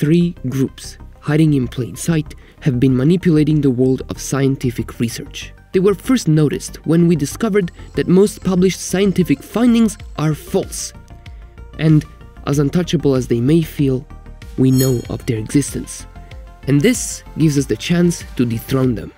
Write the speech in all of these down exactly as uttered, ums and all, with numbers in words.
Three groups, hiding in plain sight, have been manipulating the world of scientific research. They were first noticed when we discovered that most published scientific findings are false. And, as untouchable as they may feel, we know of their existence. And this gives us the chance to dethrone them.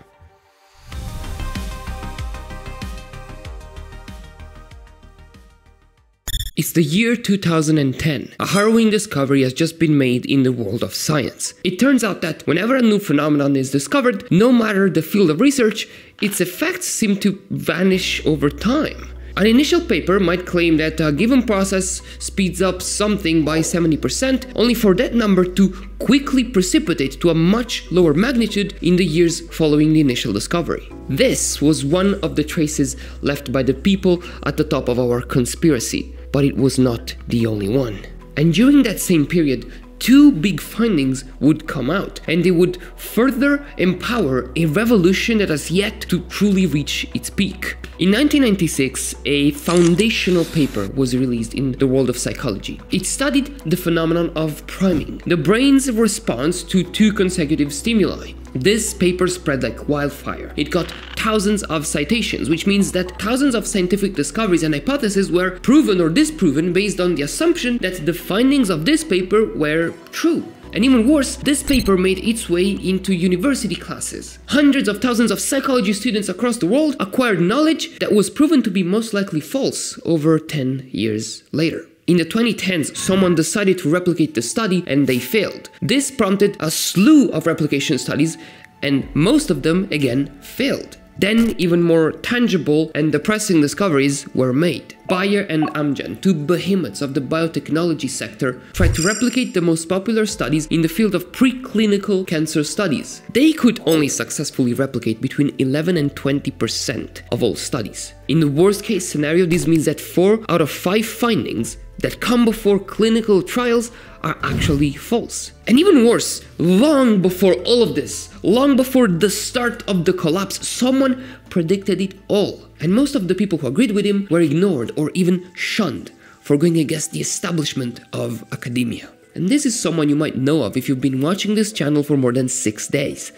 It's the year two thousand ten. A harrowing discovery has just been made in the world of science. It turns out that whenever a new phenomenon is discovered, no matter the field of research, its effects seem to vanish over time. An initial paper might claim that a given process speeds up something by seventy percent, only for that number to quickly precipitate to a much lower magnitude in the years following the initial discovery. This was one of the traces left by the people at the top of our conspiracy. But it was not the only one. And during that same period, two big findings would come out, and they would further empower a revolution that has yet to truly reach its peak. In nineteen ninety-six, a foundational paper was released in the world of psychology. It studied the phenomenon of priming, the brain's response to two consecutive stimuli. This paper spread like wildfire. It got thousands of citations, which means that thousands of scientific discoveries and hypotheses were proven or disproven based on the assumption that the findings of this paper were true. And even worse, this paper made its way into university classes. Hundreds of thousands of psychology students across the world acquired knowledge that was proven to be most likely false over ten years later. In the twenty tens, someone decided to replicate the study and they failed. This prompted a slew of replication studies and most of them, again, failed. Then even more tangible and depressing discoveries were made. Bayer and Amgen, two behemoths of the biotechnology sector, tried to replicate the most popular studies in the field of preclinical cancer studies. They could only successfully replicate between eleven and twenty percent of all studies. In the worst case scenario, this means that four out of five findings that come before clinical trials are actually false. And even worse, long before all of this, long before the start of the collapse, someone predicted it all. And most of the people who agreed with him were ignored or even shunned for going against the establishment of academia. And this is someone you might know of if you've been watching this channel for more than six days.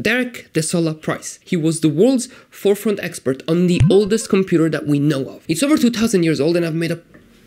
Derek de Solla Price. He was the world's forefront expert on the oldest computer that we know of. It's over two thousand years old and I've made a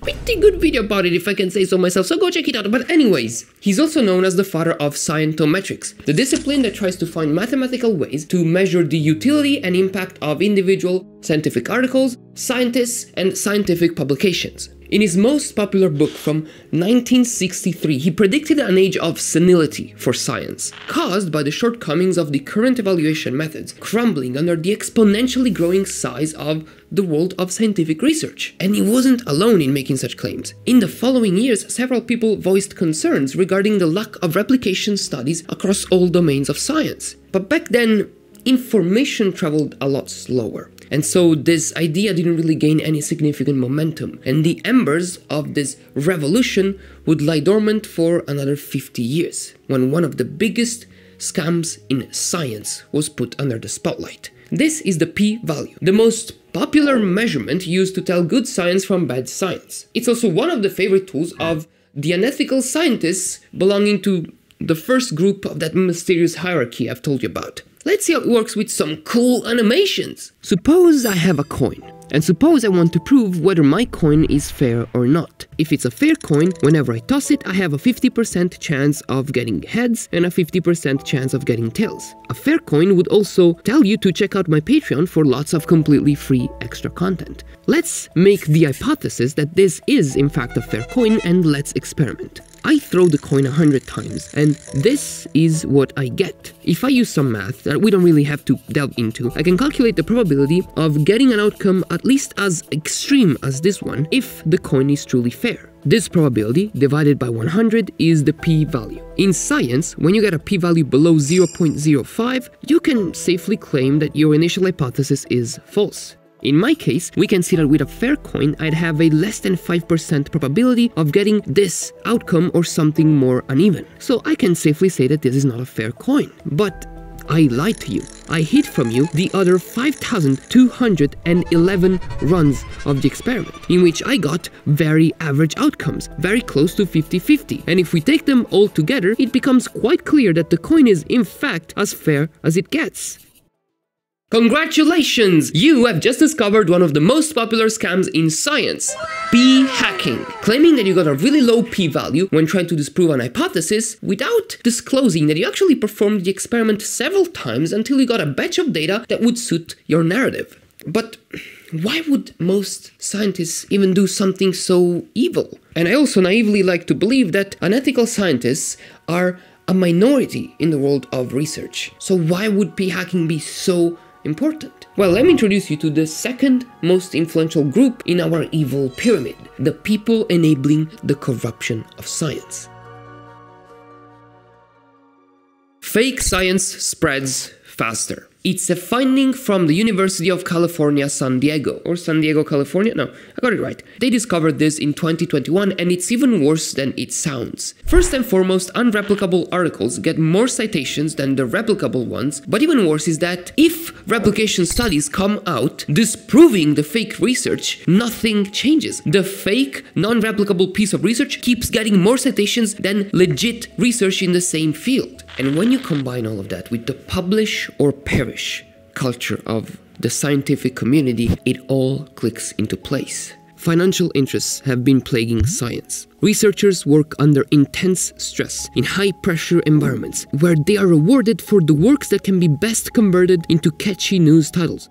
pretty good video about it if I can say so myself, so go check it out. But anyways, he's also known as the father of scientometrics, the discipline that tries to find mathematical ways to measure the utility and impact of individual scientific articles, scientists, and scientific publications. In his most popular book from nineteen sixty-three, he predicted an age of senility for science, caused by the shortcomings of the current evaluation methods, crumbling under the exponentially growing size of the world of scientific research. And he wasn't alone in making such claims. In the following years, several people voiced concerns regarding the lack of replication studies across all domains of science. But back then, information traveled a lot slower. And so this idea didn't really gain any significant momentum, and the embers of this revolution would lie dormant for another fifty years, when one of the biggest scams in science was put under the spotlight. This is the p-value, the most popular measurement used to tell good science from bad science. It's also one of the favorite tools of the unethical scientists belonging to the first group of that mysterious hierarchy I've told you about. Let's see how it works with some cool animations. Suppose I have a coin, and suppose I want to prove whether my coin is fair or not. If it's a fair coin, whenever I toss it, I have a fifty percent chance of getting heads and a fifty percent chance of getting tails. A fair coin would also tell you to check out my Patreon for lots of completely free extra content. Let's make the hypothesis that this is in fact a fair coin, and let's experiment. I throw the coin a hundred times, and this is what I get. If I use some math that we don't really have to delve into, I can calculate the probability of getting an outcome at least as extreme as this one if the coin is truly fair. This probability divided by one hundred is the p-value. In science, when you get a p-value below zero point zero five, you can safely claim that your initial hypothesis is false. In my case, we can see that with a fair coin, I'd have a less than five percent probability of getting this outcome or something more uneven. So I can safely say that this is not a fair coin. But I lied to you. I hid from you the other five thousand two hundred eleven runs of the experiment, in which I got very average outcomes, very close to fifty fifty. And if we take them all together, it becomes quite clear that the coin is, in fact, as fair as it gets. Congratulations! You have just discovered one of the most popular scams in science, p-hacking, claiming that you got a really low p-value when trying to disprove an hypothesis without disclosing that you actually performed the experiment several times until you got a batch of data that would suit your narrative. But why would most scientists even do something so evil? And I also naively like to believe that unethical scientists are a minority in the world of research. So why would p-hacking be so important? Well, let me introduce you to the second most influential group in our evil pyramid, the people enabling the corruption of science. Fake science spreads faster. It's a finding from the University of California, San Diego, or San Diego, California? No, I got it right. They discovered this in twenty twenty-one, and it's even worse than it sounds. First and foremost, unreplicable articles get more citations than the replicable ones, but even worse is that if replication studies come out disproving the fake research, nothing changes. The fake, non-replicable piece of research keeps getting more citations than legit research in the same field. And when you combine all of that with the publish or perish culture of the scientific community, it all clicks into place. Financial interests have been plaguing science. Researchers work under intense stress in high-pressure environments where they are rewarded for the works that can be best converted into catchy news titles.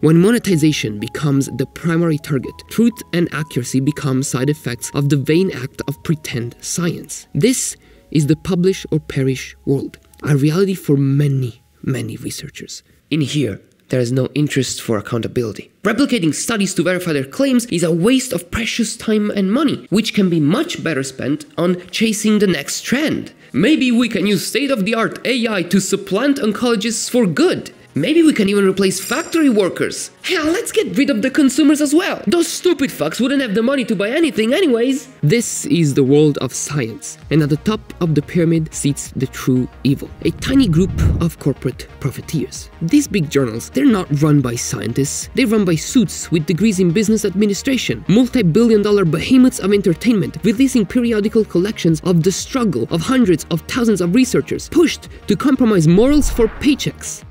When monetization becomes the primary target, truth and accuracy become side effects of the vain act of pretend science. This is the publish or perish world, a reality for many, many researchers. In here, there is no interest for accountability. Replicating studies to verify their claims is a waste of precious time and money, which can be much better spent on chasing the next trend. Maybe we can use state-of-the-art A I to supplant oncologists for good. Maybe we can even replace factory workers. Hell, let's get rid of the consumers as well. Those stupid fucks wouldn't have the money to buy anything anyways. This is the world of science, and at the top of the pyramid sits the true evil, a tiny group of corporate profiteers. These big journals, they're not run by scientists. They're run by suits with degrees in business administration, multi-billion dollar behemoths of entertainment, releasing periodical collections of the struggle of hundreds of thousands of researchers pushed to compromise morals for paychecks.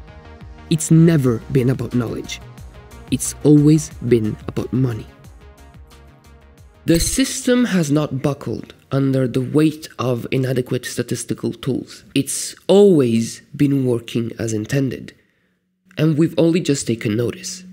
It's never been about knowledge. It's always been about money. The system has not buckled under the weight of inadequate statistical tools. It's always been working as intended, and we've only just taken notice.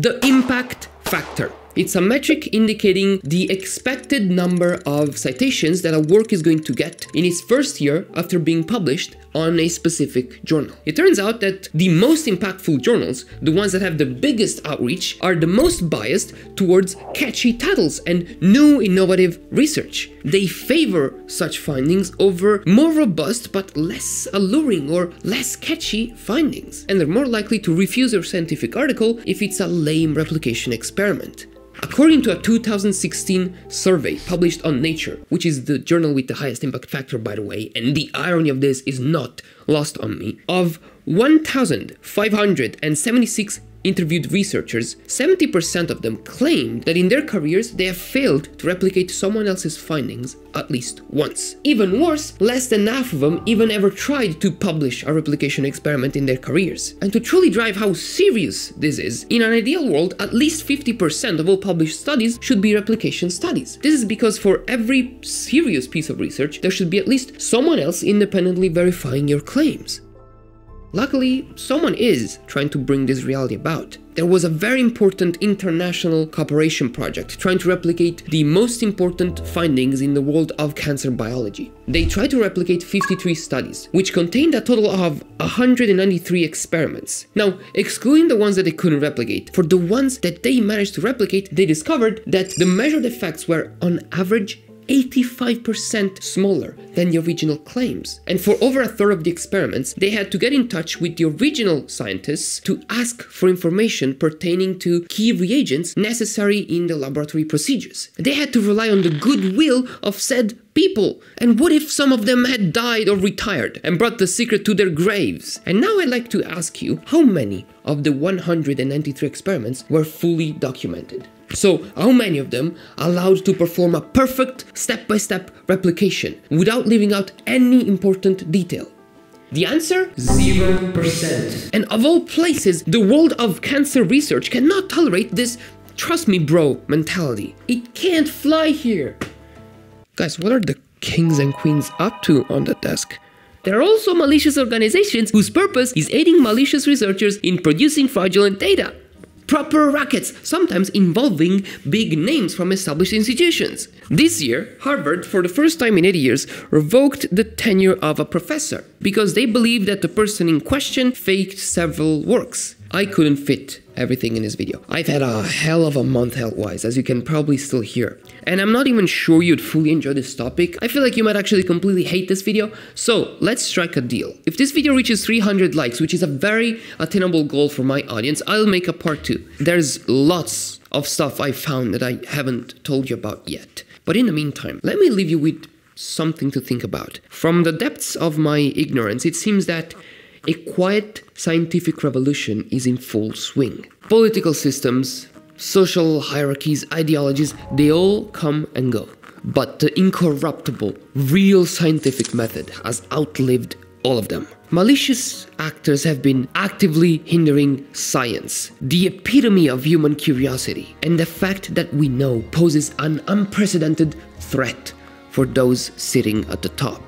The impact factor. It's a metric indicating the expected number of citations that a work is going to get in its first year after being published on a specific journal. It turns out that the most impactful journals, the ones that have the biggest outreach, are the most biased towards catchy titles and new innovative research. They favor such findings over more robust but less alluring or less catchy findings. And they're more likely to refuse your scientific article if it's a lame replication experiment. According to a two thousand sixteen survey published on Nature, which is the journal with the highest impact factor, by the way, and the irony of this is not lost on me, of one thousand five hundred seventy-six interviewed researchers, seventy percent of them claimed that in their careers they have failed to replicate someone else's findings at least once. Even worse, less than half of them even ever tried to publish a replication experiment in their careers. And to truly drive how serious this is, in an ideal world, at least fifty percent of all published studies should be replication studies. This is because for every serious piece of research, there should be at least someone else independently verifying your claims. Luckily, someone is trying to bring this reality about. There was a very important international cooperation project trying to replicate the most important findings in the world of cancer biology. They tried to replicate fifty-three studies, which contained a total of one hundred ninety-three experiments. Now, excluding the ones that they couldn't replicate, for the ones that they managed to replicate, they discovered that the measured effects were, on average, eighty-five percent smaller than the original claims. And for over a third of the experiments, they had to get in touch with the original scientists to ask for information pertaining to key reagents necessary in the laboratory procedures. They had to rely on the goodwill of said people. And what if some of them had died or retired and brought the secret to their graves? And now I'd like to ask you, how many of the one hundred ninety-three experiments were fully documented? So, how many of them allowed to perform a perfect step-by-step replication without leaving out any important detail? The answer? zero percent. And of all places, the world of cancer research cannot tolerate this trust me bro mentality. It can't fly here. Guys, what are the kings and queens up to on the desk? There are also malicious organizations whose purpose is aiding malicious researchers in producing fraudulent data. Proper rackets, sometimes involving big names from established institutions. This year, Harvard, for the first time in eight years, revoked the tenure of a professor because they believed that the person in question faked several works. I couldn't fit everything in this video. I've had a hell of a month health-wise, as you can probably still hear. And I'm not even sure you'd fully enjoy this topic. I feel like you might actually completely hate this video. So let's strike a deal. If this video reaches three hundred likes, which is a very attainable goal for my audience, I'll make a part two. There's lots of stuff I found that I haven't told you about yet. But in the meantime, let me leave you with something to think about. From the depths of my ignorance, it seems that a quiet scientific revolution is in full swing. Political systems, social hierarchies, ideologies, they all come and go. But the incorruptible, real scientific method has outlived all of them. Malicious actors have been actively hindering science, the epitome of human curiosity, and the fact that we know poses an unprecedented threat for those sitting at the top.